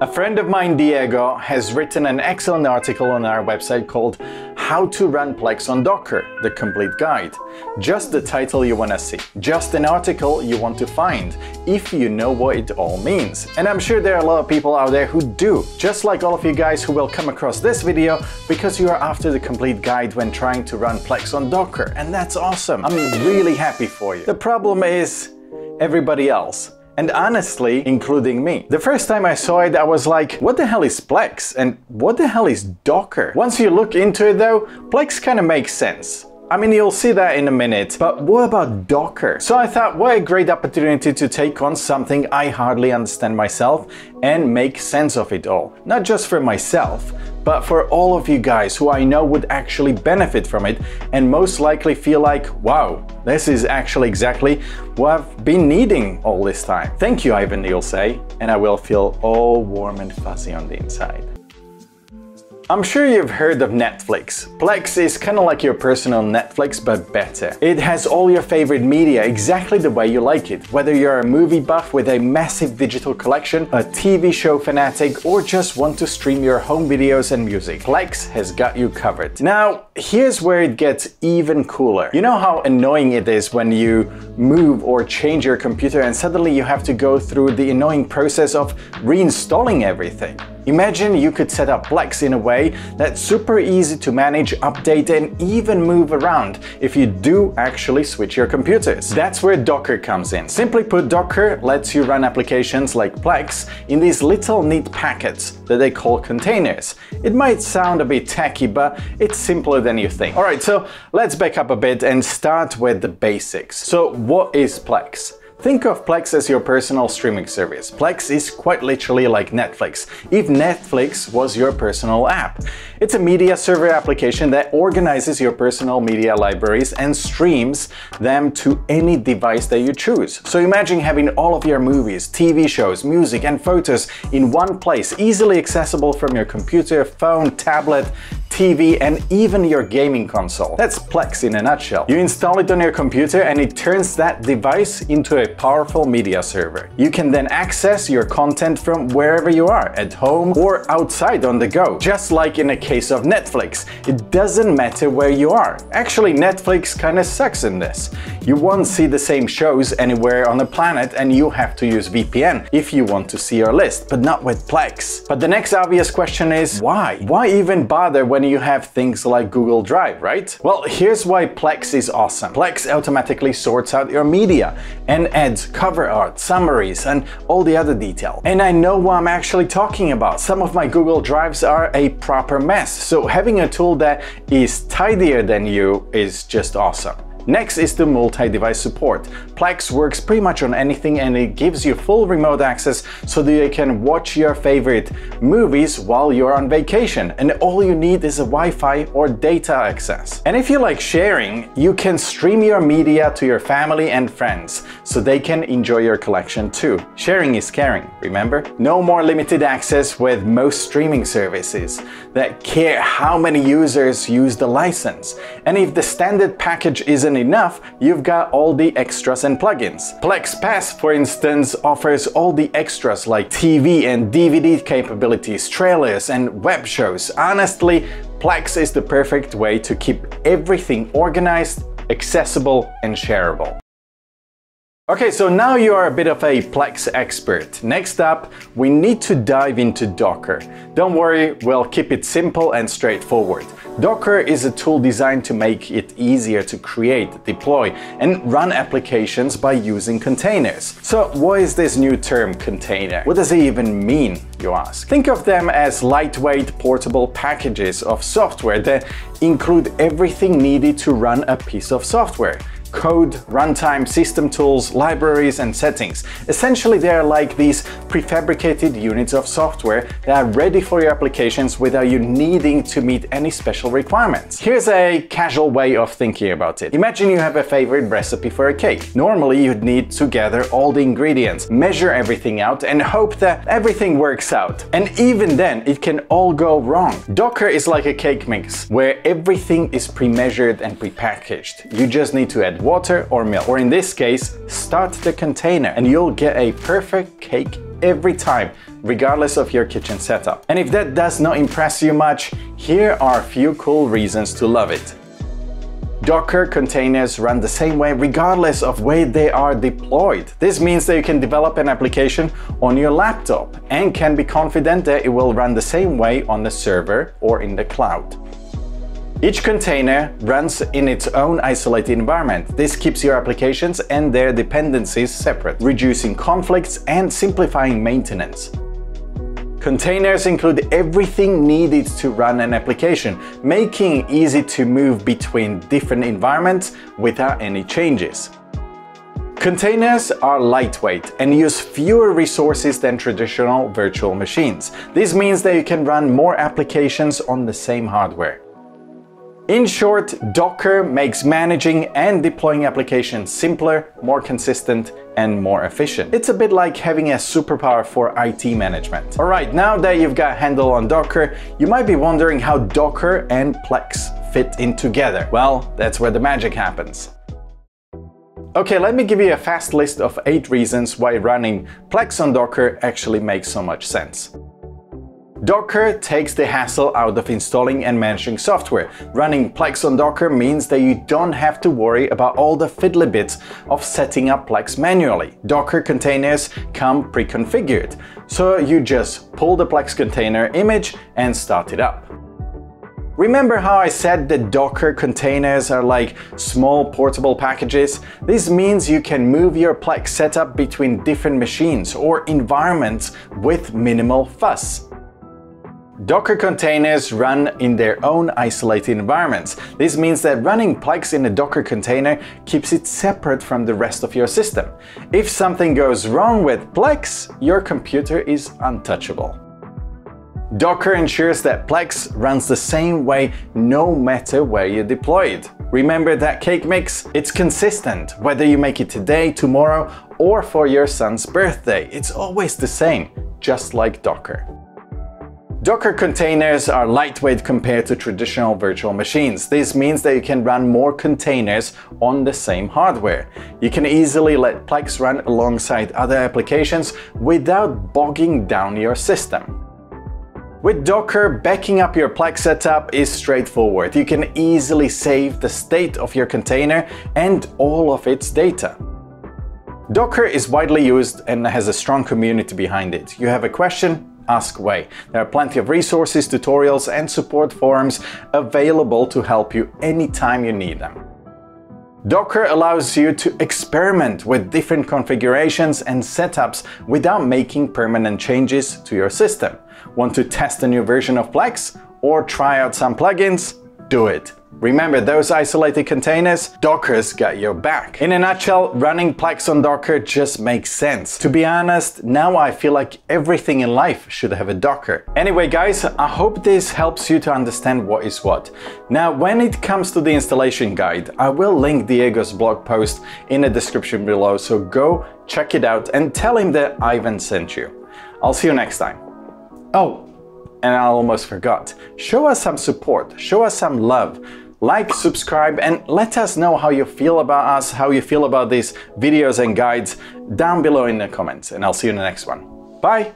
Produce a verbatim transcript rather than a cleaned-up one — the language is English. A friend of mine, Diego, has written an excellent article on our website called How to Run Plex on Docker, the complete guide. Just the title you want to see, just an article you want to find, if you know what it all means. And I'm sure there are a lot of people out there who do, just like all of you guys who will come across this video because you are after the complete guide when trying to run Plex on Docker, and that's awesome. I'm really happy for you. The problem is everybody else. And honestly, including me. The first time I saw it, I was like, what the hell is Plex? And what the hell is Docker? Once you look into it though, Plex kind of makes sense. I mean, you'll see that in a minute, but what about Docker? So I thought, what a great opportunity to take on something I hardly understand myself and make sense of it all. Not just for myself, but for all of you guys who I know would actually benefit from it and most likely feel like, wow, this is actually exactly what I've been needing all this time. Thank you, Ivan, you'll say, and I will feel all warm and fuzzy on the inside. I'm sure you've heard of Netflix. Plex is kind of like your personal Netflix, but better. It has all your favorite media exactly the way you like it. Whether you're a movie buff with a massive digital collection, a T V show fanatic, or just want to stream your home videos and music, Plex has got you covered. Now, here's where it gets even cooler. You know how annoying it is when you move or change your computer and suddenly you have to go through the annoying process of reinstalling everything? Imagine you could set up Plex in a way that's super easy to manage, update, and even move around if you do actually switch your computers. That's where Docker comes in. Simply put, Docker lets you run applications like Plex in these little neat packets that they call containers. It might sound a bit techie, but it's simpler than you think. All right, so let's back up a bit and start with the basics. So what is Plex? Think of Plex as your personal streaming service. Plex is quite literally like Netflix, if Netflix was your personal app. It's a media server application that organizes your personal media libraries and streams them to any device that you choose. So imagine having all of your movies, T V shows, music, and photos in one place, easily accessible from your computer, phone, tablet, T V, and even your gaming console. That's Plex in a nutshell. You install it on your computer and it turns that device into a powerful media server. You can then access your content from wherever you are, at home or outside on the go. Just like in the case of Netflix, it doesn't matter where you are. Actually, Netflix kind of sucks in this. You won't see the same shows anywhere on the planet and you have to use V P N if you want to see your list, but not with Plex. But the next obvious question is why? Why even bother when you have things like Google Drive, right? Well, here's why Plex is awesome. Plex automatically sorts out your media and adds cover art, summaries, and all the other detail. And I know what I'm actually talking about. Some of my Google Drives are a proper mess, so having a tool that is tidier than you is just awesome. Next is the multi-device support. Plex works pretty much on anything and it gives you full remote access so that you can watch your favorite movies while you're on vacation, and all you need is a Wi-Fi or data access. And if you like sharing, you can stream your media to your family and friends so they can enjoy your collection too. Sharing is caring, remember? No more limited access with most streaming services that care how many users use the license. And if the standard package isn't enough, you've got all the extras and plugins. Plex Pass, for instance, offers all the extras like T V and D V D capabilities, trailers, and web shows. Honestly, Plex is the perfect way to keep everything organized, accessible, and shareable. Okay, so now you are a bit of a Plex expert. Next up, we need to dive into Docker. Don't worry, we'll keep it simple and straightforward. Docker is a tool designed to make it easier to create, deploy, and run applications by using containers. So what is this new term, container? What does it even mean, you ask? Think of them as lightweight, portable packages of software that include everything needed to run a piece of software. Code, runtime, system tools, libraries, and settings. Essentially, they are like these prefabricated units of software that are ready for your applications without you needing to meet any special requirements. Here's a casual way of thinking about it. Imagine you have a favorite recipe for a cake. Normally, you'd need to gather all the ingredients, measure everything out, and hope that everything works out. And even then, it can all go wrong. Docker is like a cake mix where everything is pre-measured and pre-packaged. You just need to add water or milk, or in this case, start the container, and you'll get a perfect cake every time regardless of your kitchen setup. And if that does not impress you much, here are a few cool reasons to love it. Docker containers run the same way regardless of where they are deployed. This means that you can develop an application on your laptop and can be confident that it will run the same way on the server or in the cloud. Each container runs in its own isolated environment. This keeps your applications and their dependencies separate, reducing conflicts and simplifying maintenance. Containers include everything needed to run an application, making it easy to move between different environments without any changes. Containers are lightweight and use fewer resources than traditional virtual machines. This means that you can run more applications on the same hardware. In short, Docker makes managing and deploying applications simpler, more consistent, and more efficient. It's a bit like having a superpower for I T management. All right, now that you've got a handle on Docker, you might be wondering how Docker and Plex fit in together. Well, that's where the magic happens. Okay, let me give you a fast list of eight reasons why running Plex on Docker actually makes so much sense. Docker takes the hassle out of installing and managing software. Running Plex on Docker means that you don't have to worry about all the fiddly bits of setting up Plex manually. Docker containers come pre-configured, so you just pull the Plex container image and start it up. Remember how I said that Docker containers are like small portable packages? This means you can move your Plex setup between different machines or environments with minimal fuss. Docker containers run in their own isolated environments. This means that running Plex in a Docker container keeps it separate from the rest of your system. If something goes wrong with Plex, your computer is untouchable. Docker ensures that Plex runs the same way no matter where you deploy it. Remember that cake mix? It's consistent, whether you make it today, tomorrow, or for your son's birthday. It's always the same, just like Docker. Docker containers are lightweight compared to traditional virtual machines. This means that you can run more containers on the same hardware. You can easily let Plex run alongside other applications without bogging down your system. With Docker, backing up your Plex setup is straightforward. You can easily save the state of your container and all of its data. Docker is widely used and has a strong community behind it. You have a question? Ask away. There are plenty of resources, tutorials, and support forums available to help you anytime you need them. Docker allows you to experiment with different configurations and setups without making permanent changes to your system. Want to test a new version of Plex or try out some plugins? Do it. Remember those isolated containers? Docker's got your back. In a nutshell, running Plex on Docker just makes sense. To be honest, now I feel like everything in life should have a Docker. Anyway guys, I hope this helps you to understand what is what. Now when it comes to the installation guide, I will link Diego's blog post in the description below, so go check it out and tell him that Ivan sent you. I'll see you next time. Oh, and I almost forgot. Show us some support, show us some love. Like, subscribe, and let us know how you feel about us, how you feel about these videos and guides down below in the comments. And I'll see you in the next one. Bye!